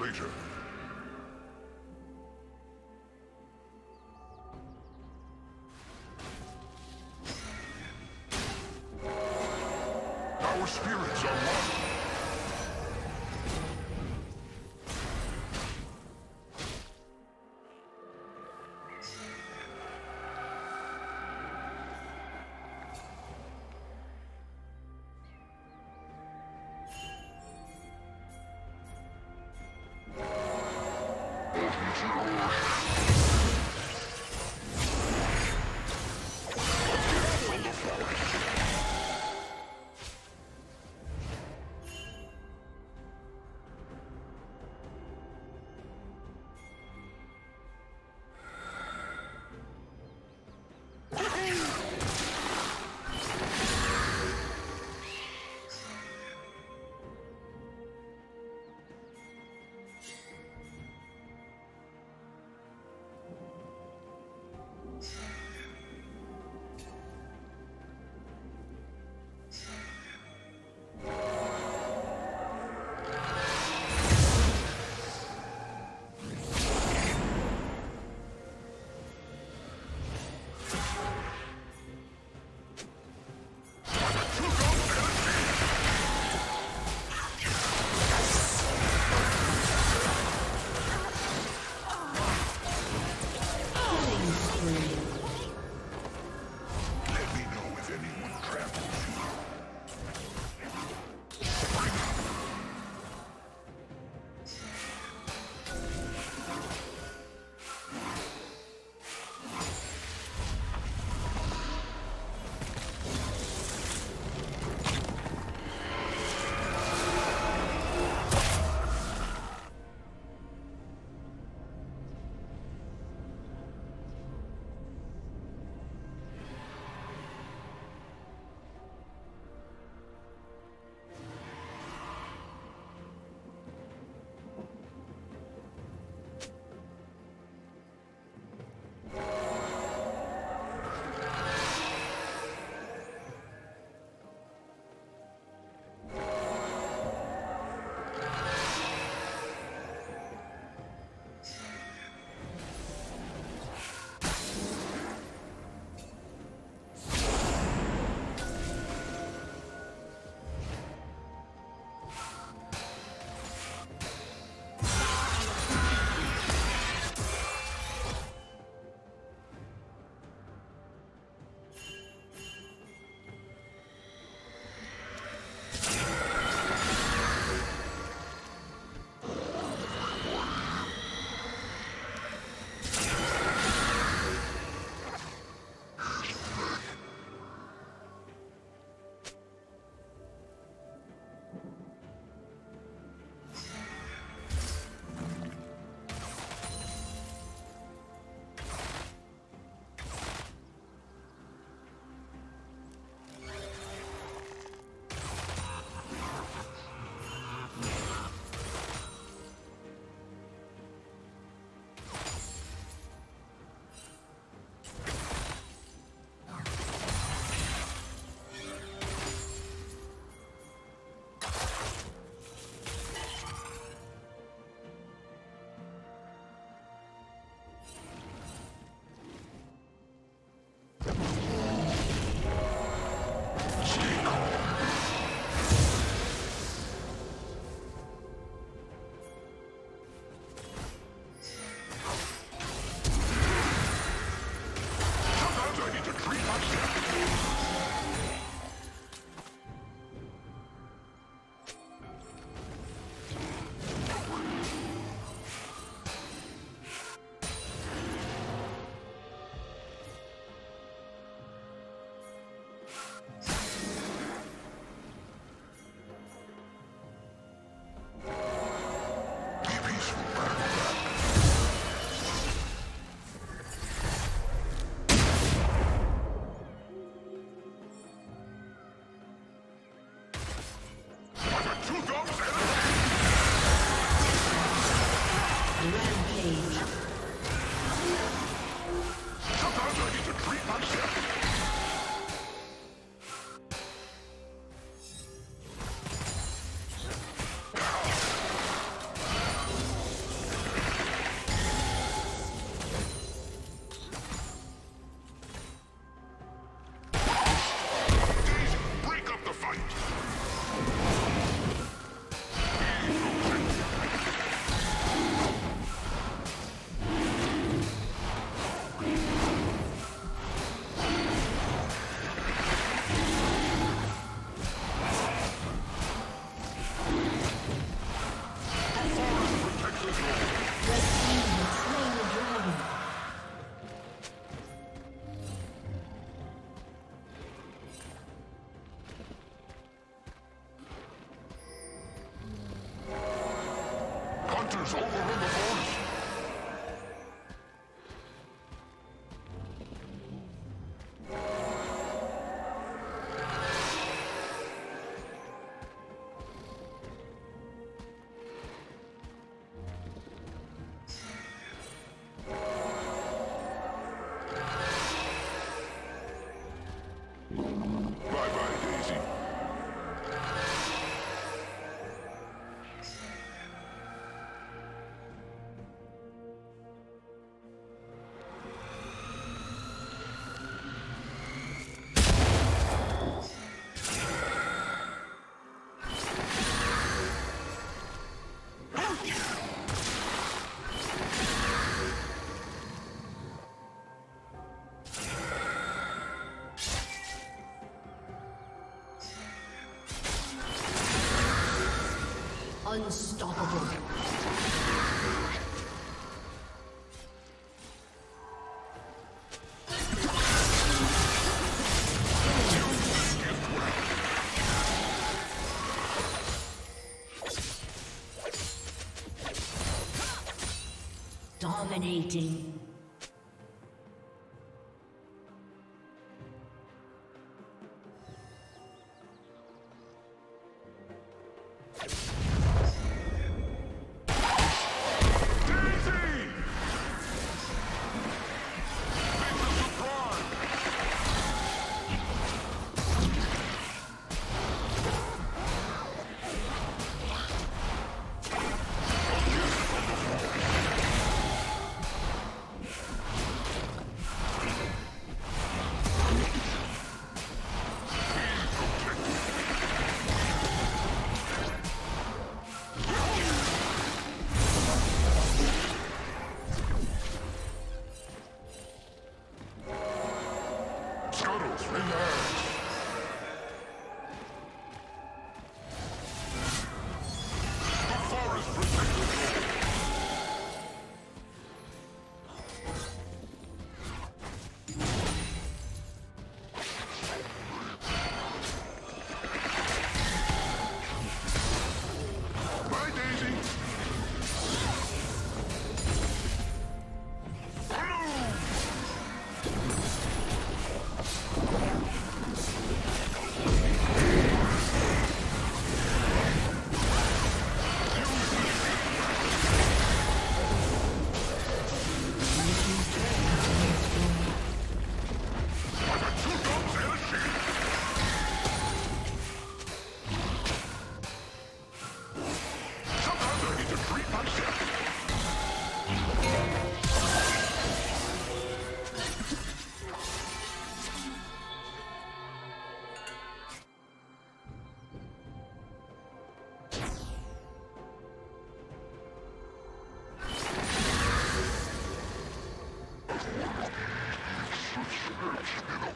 later. Our spirits are one. Warriors over in the corner. Unstoppable. Dominating.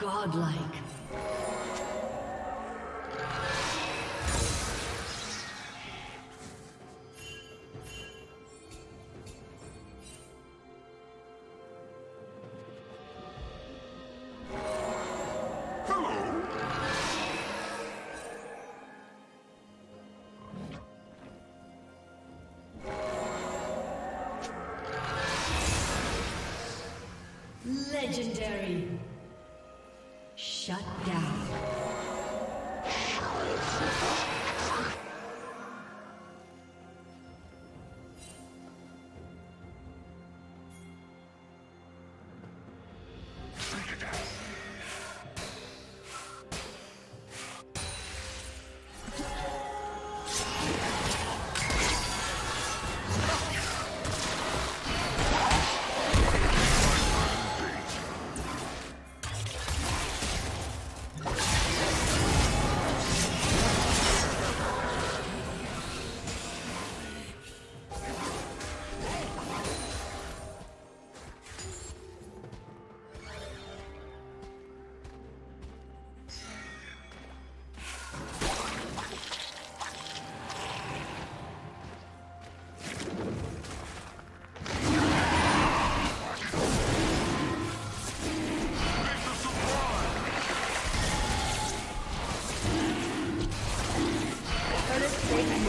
Godlike. Legendary. Shut down. First, take your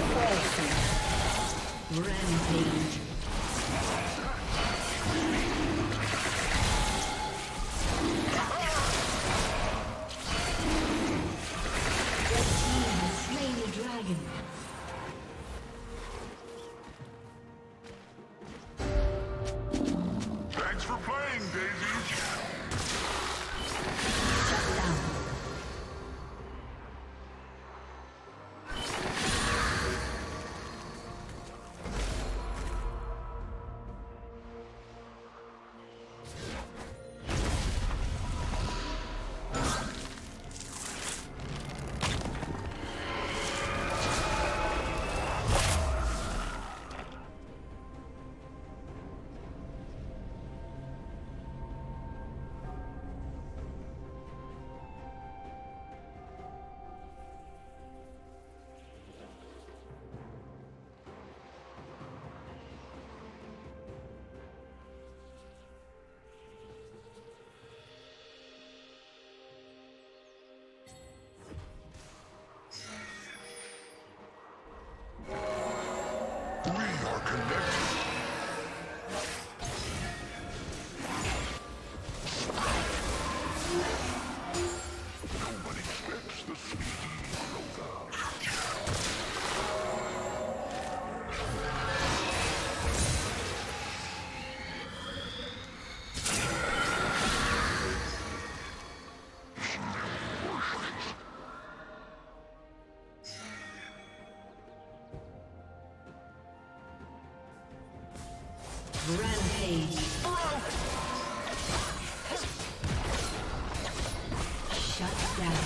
first. Rampage. Rampage. Shut down.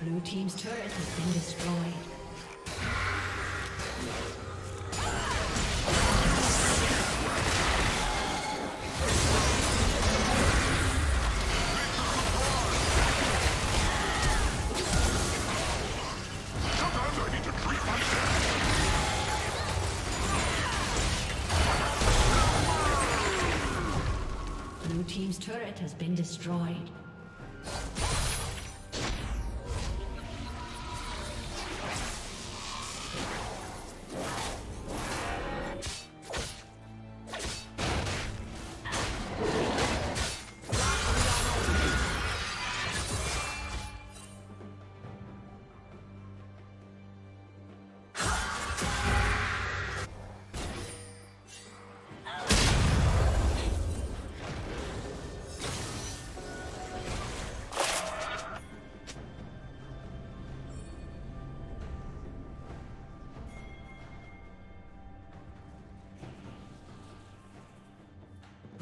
Blue team's turret has been destroyed. Blue team's turret has been destroyed.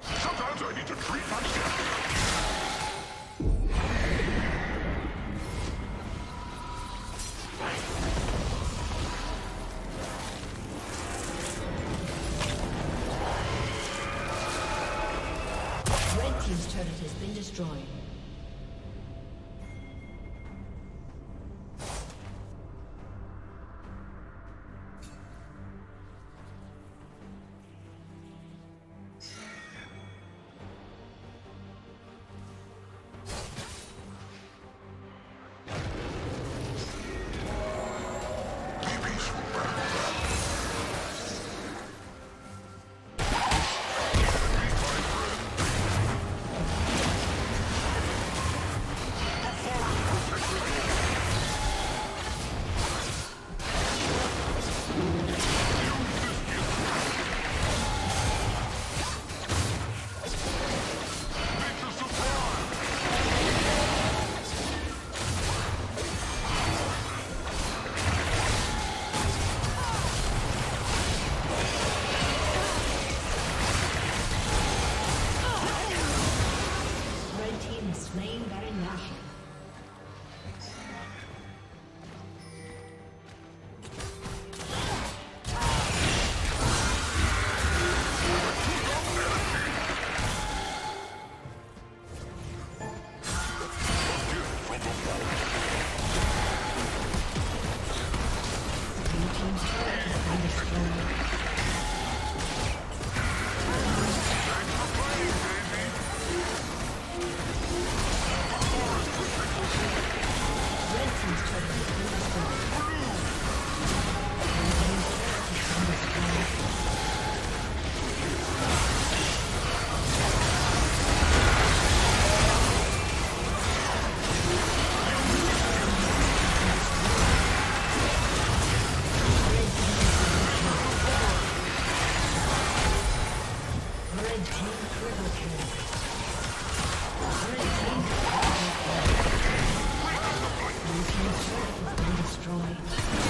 Sometimes I need to treat myself. Red team's turret has been destroyed. Blue team's turret has been destroyed.